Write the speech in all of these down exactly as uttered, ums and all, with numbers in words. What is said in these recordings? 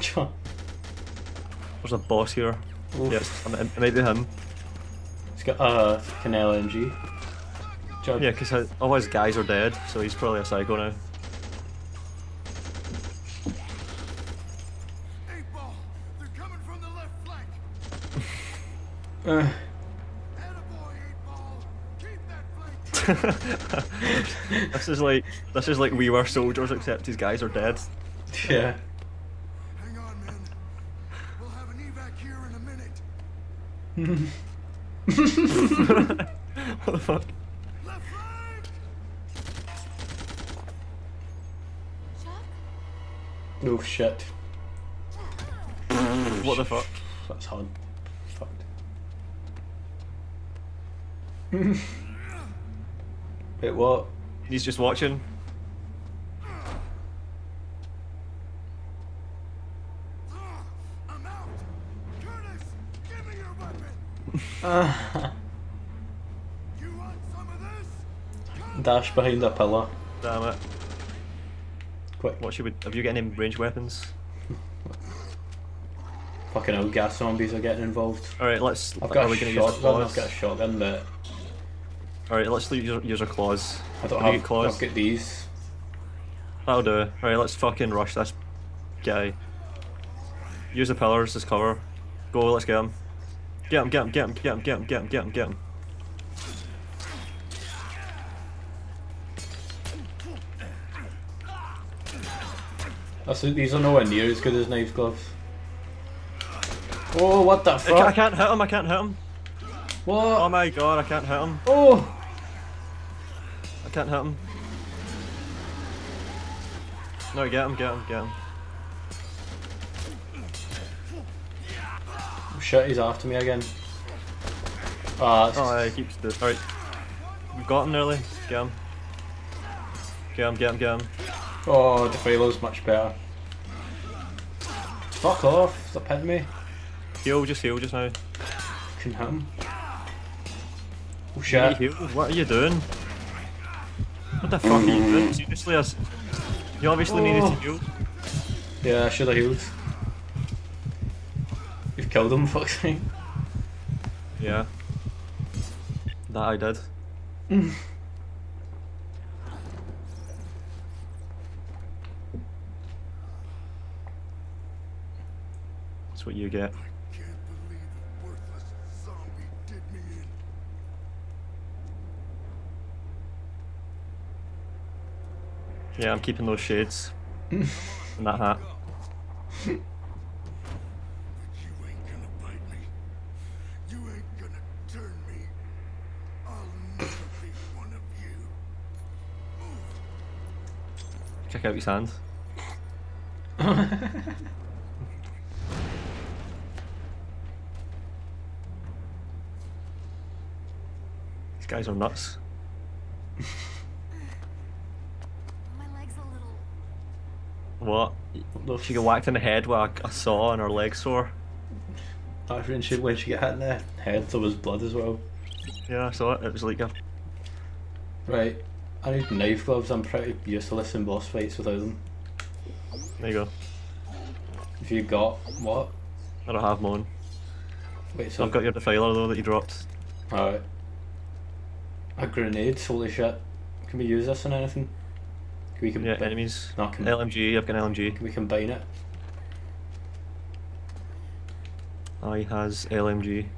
John. There's a boss here. Oof. Yes, I made it him. He's got uh, an L M G. John. Yeah, because all his guys are dead, so he's probably a psycho now. Eight ball. They're coming from the left flank. uh. this is like this is like We Were Soldiers, except these guys are dead. Yeah. Hang on, man. We'll have an evac here in a minute. What the fuck? Left flank! Oh shit. What the fuck? That's hard. Fucked. Wait, what? He's just watching. I'm out. Curtis, give me your weapon. You want some of this? Dash behind a pillar. Damn it. Quick. What should we, have you got any ranged weapons? Fucking hell, gas zombies are getting involved. Alright, let's I've got, are a we gonna use claws? I've got a shotgun but Alright, let's use, use our claws. I don't have, get claws. I've got these. That'll do. Alright, let's fucking rush this guy. Use the pillars as cover. Go, let's get him. Get him, get him, get him, get him, get him, get him, get him, get him. That's, these are nowhere near as good as knife gloves. Oh, what the fuck? I can't hit him, I can't hit him. What? Oh my god, I can't hit him. Oh! I can't hit him. No, get him, get him, get him. Oh shit, he's after me again. Ah, that's... Oh, yeah, he keeps doing. Alright. We've got him nearly. Get him. Get him, get him, get him. Oh, the Philo's much better. Fuck off, they're pinning me. Heal, just heal just now. Can hit him. Oh shit. What are you doing? What the fuck are you doing? Seriously, you obviously oh. needed to heal. Yeah, I should have healed. You've killed him, fuck's sake. Yeah. That I did. That's what you get. Yeah, I'm keeping those shades and that hat. You ain't gonna bite me. You ain't gonna turn me. I'll never be one of you. Move. Check out his hand. These guys are nuts. What? She got whacked in the head with a, a saw and her leg's sore. I think she, when she got hit in the head there was blood as well. Yeah, I saw it. It was like a... Right. I need knife gloves. I'm pretty useless in boss fights without them. There you go. If you got what? I don't have mine. Wait, so... I've got your defiler though that you dropped. Alright. A grenade? Holy shit. Can we use this on anything? We can yeah, enemies. No, can L M G, I've got an L M G. Can we combine it? Oh, he has L M G.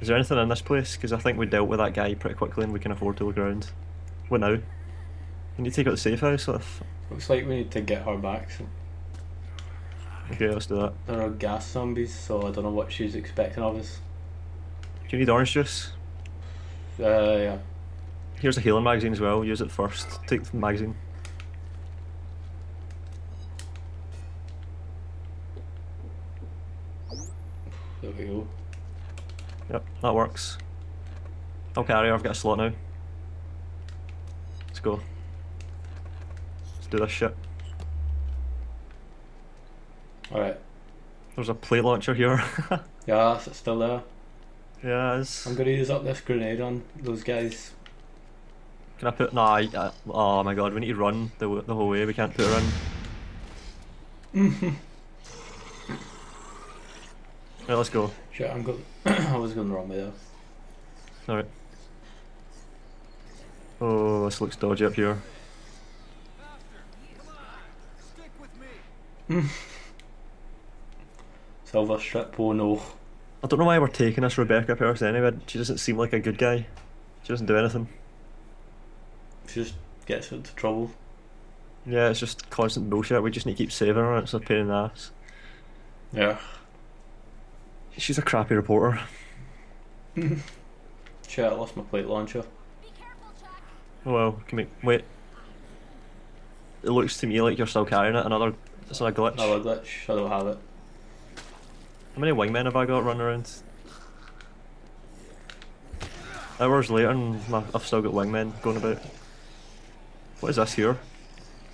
Is there anything in this place? Because I think we dealt with that guy pretty quickly and we can afford to look around. What now? We need to take out the safe house? Or if... Looks like we need to get her back. So... Okay, let's do that. There are gas zombies, so I don't know what she's expecting of us. Do you need orange juice? Uh, yeah. Here's a healing magazine as well, use it first. Take the magazine. There we go. Yep, that works. I'll carry her, I've got a slot now. Let's go. Let's do this shit. Alright. There's a plate launcher here. Yeah, it's still there. Yeah, it is. I'm gonna use up this grenade on those guys. Can I put... Nah, I, oh my god, we need to run the, the whole way, we can't put her in. Right, let's go. Shit, I'm going. I was going the wrong way there. Alright. Oh, this looks dodgy up here. Hmm. Silver Strip, oh no. I don't know why we're taking this Rebecca person anyway. She doesn't seem like a good guy. She doesn't do anything. She just gets into trouble. Yeah, it's just constant bullshit. We just need to keep saving her. It's a pain in the ass. Yeah. She's a crappy reporter. Shit, I lost my plate launcher. Oh well, can we wait? It looks to me like you're still carrying it. Another, it's not a glitch. Another glitch. I don't have it. How many wingmen have I got running around? Hours later, and I've still got wingmen going about. What is this here?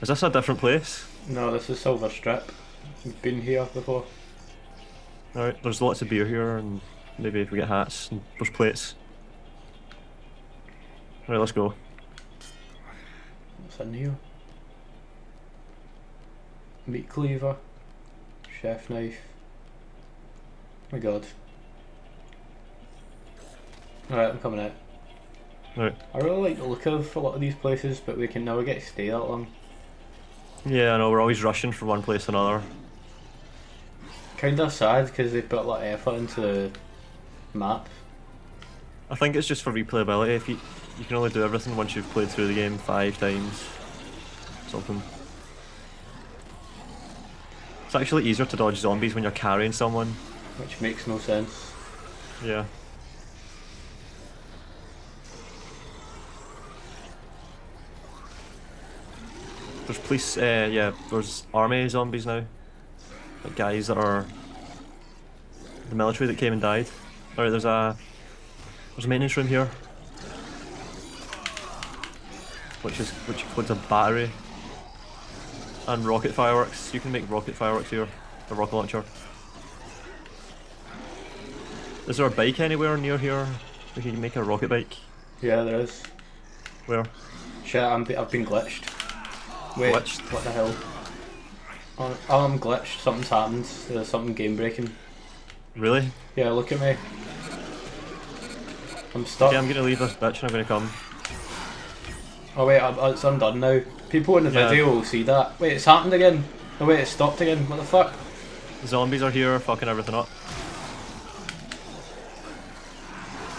Is this a different place? No, this is Silver Strip. We've been here before. Alright, there's lots of beer here, and maybe if we get hats, and there's plates. Alright, let's go. What's in here? Meat cleaver, chef knife. Oh my god. Alright, I'm coming out. Right. I really like the look of a lot of these places, but we can never get to stay that long. Yeah, I know, we're always rushing from one place to another. Kinda sad, because they put a lot of effort into the map. I think it's just for replayability. If you, you can only do everything once you've played through the game five times. Something. It's actually easier to dodge zombies when you're carrying someone. Which makes no sense. Yeah. There's police, uh, yeah, there's army zombies now. Like guys that are the military that came and died. Alright, there's a there's a maintenance room here. Which is which includes a battery. And rocket fireworks. You can make rocket fireworks here. A rocket launcher. Is there a bike anywhere near here? We can make a rocket bike. Yeah, there is. Where? Shit, I'm be I've been glitched. Wait, glitched? What the hell? Oh, I'm glitched. Something's happened. There's something game breaking. Really? Yeah, look at me. I'm stuck. Yeah, okay, I'm gonna leave this bitch and I'm gonna come. Oh wait, I'm, it's undone now. People in the yeah. video will see that. Wait, it's happened again. No wait, it's stopped again. What the fuck? Zombies are here, fucking everything up.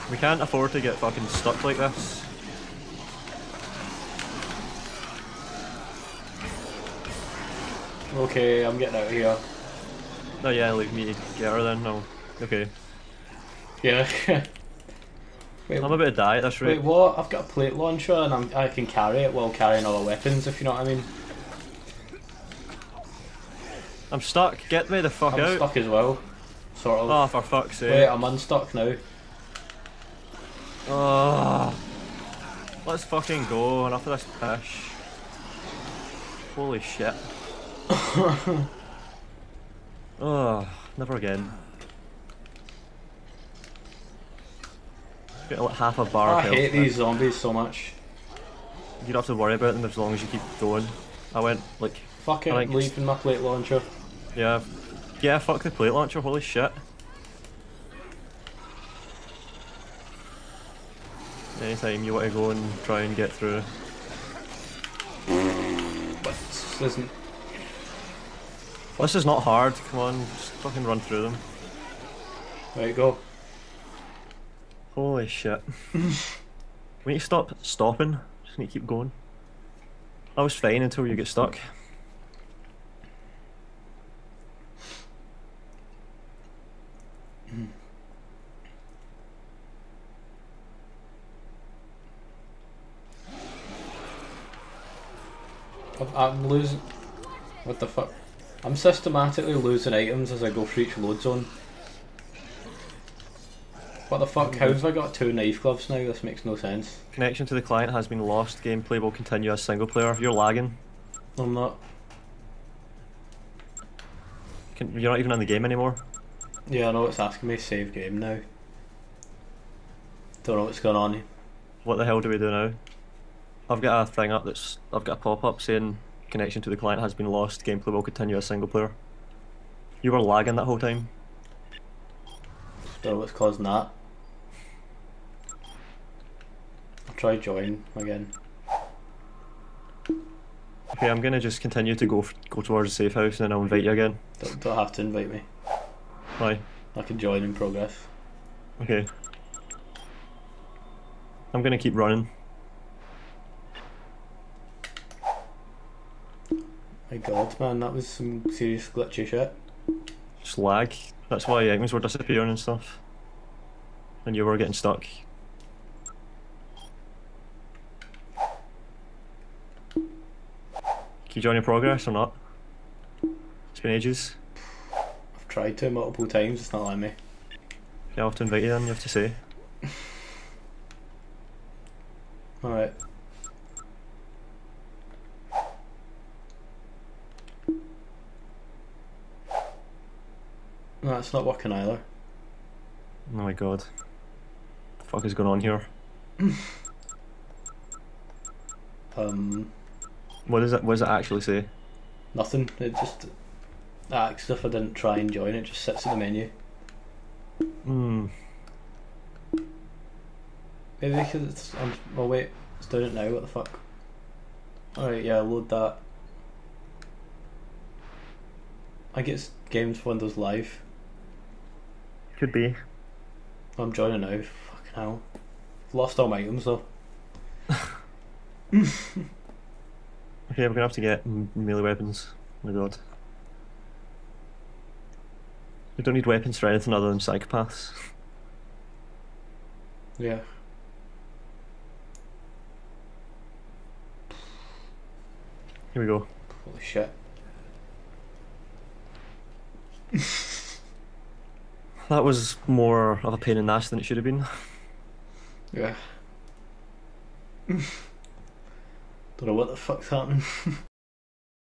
We can't afford to get fucking stuck like this. Okay, I'm getting out of here. Oh yeah, leave me get her then, no. Okay. Yeah. Wait, I'm about to die at this rate. Wait, what? I've got a plate launcher and I'm, I can carry it while carrying other weapons, if you know what I mean. I'm stuck, get me the fuck I'm out. I'm stuck as well. Sort of. Oh, for fuck's sake. Wait, I'm unstuck now. Oh, let's fucking go, enough of this pish. Holy shit. Oh, never again. Get like half a bar I of health. I hate these now. Zombies so much. You don't have to worry about them as long as you keep going. I went like... Fuck it, I'm leaving my plate launcher. Yeah, yeah, fuck the plate launcher, holy shit. Anytime you want to go and try and get through. But this isn't. Well, this is not hard. Come on, just fucking run through them. Right, go. Holy shit! We need to stop stopping. Just need to keep going. I was fine until you get stuck. I'm losing. What the fuck? I'm systematically losing items as I go through each load zone. What the fuck? How have I got two knife gloves now? This makes no sense. Connection to the client has been lost. Gameplay will continue as single player. You're lagging. I'm not. Can, you're not even in the game anymore. Yeah, I know. It's asking me to save game now. Don't know what's going on. What the hell do we do now? I've got a thing up that's. I've got a pop up saying connection to the client has been lost, gameplay will continue as single player. You were lagging that whole time. So let's close that. I'll try join again. Okay, I'm gonna just continue to go go towards the safe house, and then I'll invite you again. Don't, don't have to invite me. Why? I can join in progress. Okay. I'm gonna keep running. My god, man, that was some serious glitchy shit. Just lag. That's why items were disappearing and stuff. And you were getting stuck. Can you join in progress or not? It's been ages. I've tried to multiple times, it's not letting me. Yeah, I'll have to invite you then, you have to say. Alright. No, it's not working either. Oh my god. What the fuck is going on here? um... What does, it, what does it actually say? Nothing, it just acts if I didn't try and join, it just sits in the menu. Hmm. Maybe because it's... Um, oh wait, it's doing it now, what the fuck? Alright, yeah, load that. I think it's Games for Windows Live. Could be. I'm joining now, fucking hell. I've lost all my items though. Okay, we're gonna have to get melee weapons. Oh my god. We don't need weapons for anything other than psychopaths. Yeah. Here we go. Holy shit. That was more of a pain in the ass than it should have been. Yeah. Don't know what the fuck's happening.